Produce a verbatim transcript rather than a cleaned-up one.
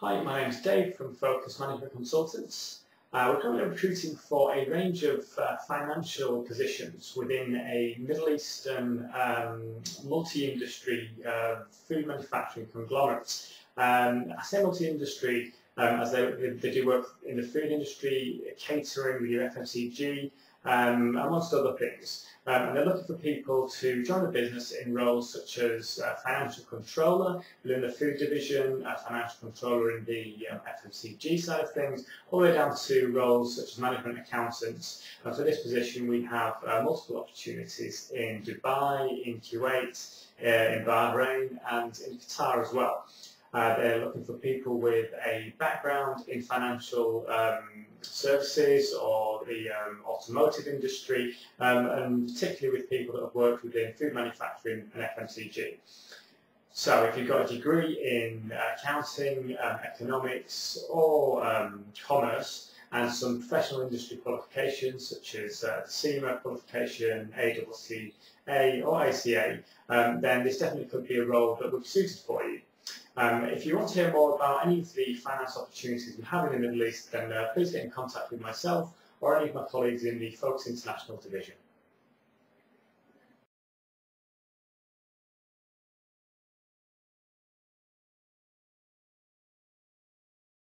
Hi, my name's Dave from Focus Management Consultants. Uh, we're currently recruiting for a range of uh, financial positions within a Middle Eastern um, multi-industry uh, food manufacturing conglomerate. Um, I say multi-industry um, as they, they do work in the food industry, catering, with your F M C G, um, amongst other things. Um, and they're looking for people to join the business in roles such as uh, financial controller within the food division, uh, financial controller in the um, F M C G side of things, all the way down to roles such as management accountants. Uh, for this position, we have uh, multiple opportunities in Dubai, in Kuwait, uh, in Bahrain, and in Qatar as well. Uh, they're looking for people with a background in financial um, services or the um, automotive industry, um, and particularly with people that have worked within food manufacturing and F M C G. So if you've got a degree in accounting, um, economics or um, commerce, and some professional industry qualifications such as uh, C I M A qualification, A C C A or I C A, um, then this definitely could be a role that would be suited for you. Um, if you want to hear more about any of the finance opportunities we have in the Middle East, then uh, please get in contact with myself or any of my colleagues in the Focus International division.